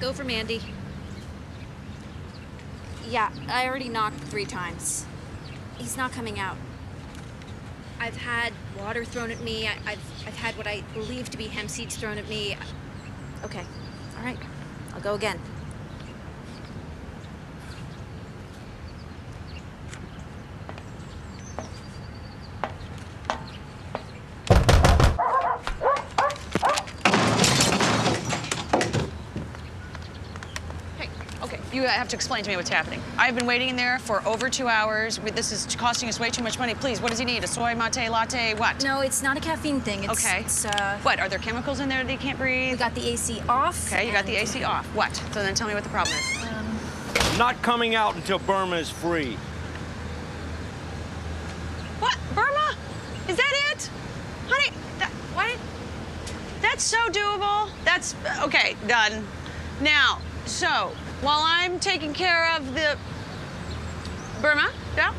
Go for Mandy. Yeah, I already knocked 3 times. He's not coming out. I've had water thrown at me. I've had what I believe to be hemp seeds thrown at me. Okay, all right, I'll go again. You have to explain to me what's happening. I've been waiting in there for over 2 hours. This is costing us way too much money. Please, what does he need? A soy mate, latte, what? No, it's not a caffeine thing. It's, okay. It's, what, are there chemicals in there that he can't breathe? We got the AC off. Okay, you got the AC off. What? So then tell me what the problem is. Not coming out until Burma is free. What? Burma? Is that it? Honey, what? That's so doable. That's, okay, done. Now, so, while I'm taking care of the Burma, yeah,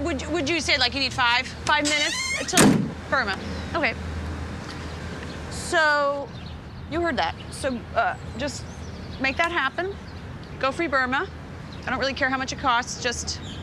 would you say like you need five minutes until Burma? Okay. So you heard that. So just make that happen. Go free Burma. I don't really care how much it costs. Just